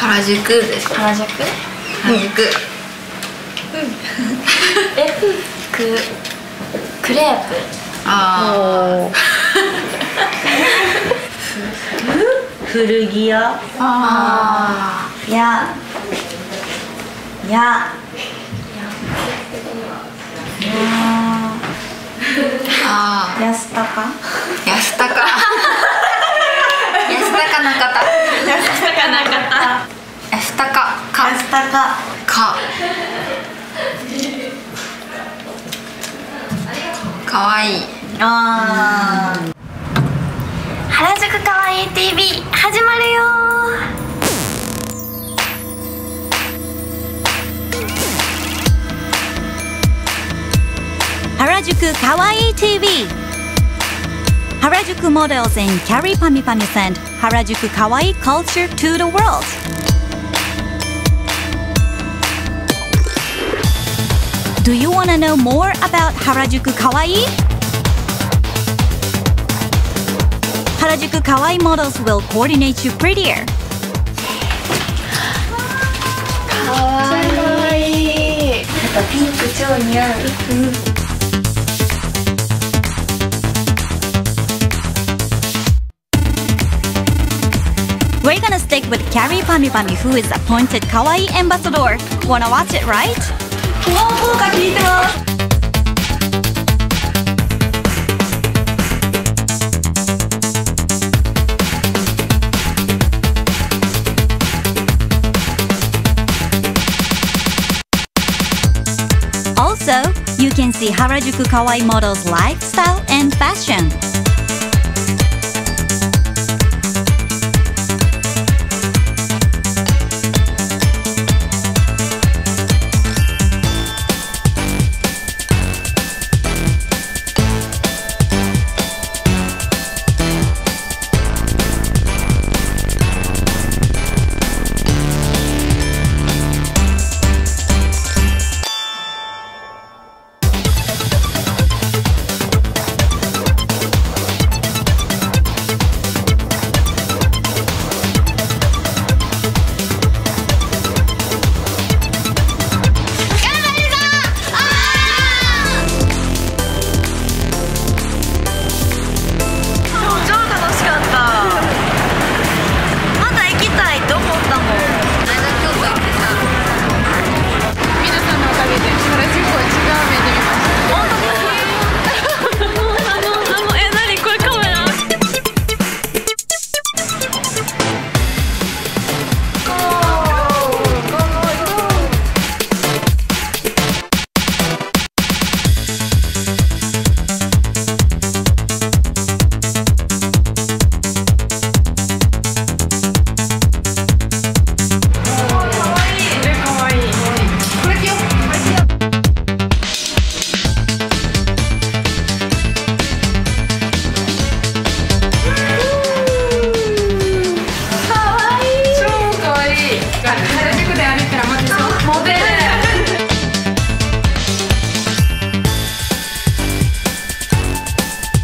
原宿です。原宿？原宿。え、クレープ。ああ。古着屋。ああ。かわいい。原宿かわいい TV 始まるよ。原宿かわいい TV。 原宿 models in Kyary Pamyu Pamyu send Harajuku kawaii culture to the world. Do you want to know more about Harajuku kawaii? Harajuku kawaii models will coordinate you prettier. Kawaii. Pink超似合う。 We're gonna stick with Kyary Pamyu Pamyu, who is appointed Kawaii Ambassador. Wanna watch it, right? Also, you can see Harajuku Kawaii models' lifestyle and fashion.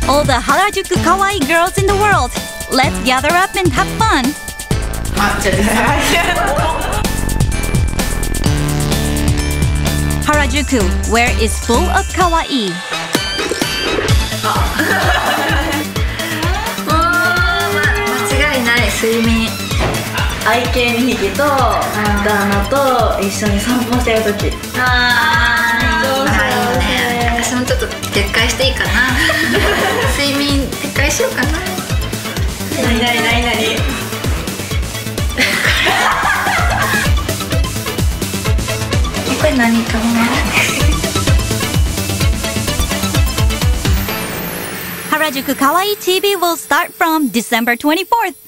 All the Harajuku kawaii girls in the world, let's gather up and have fun! Harajuku, where is full of kawaii. Harajuku Kawaii TV will start from December 24th.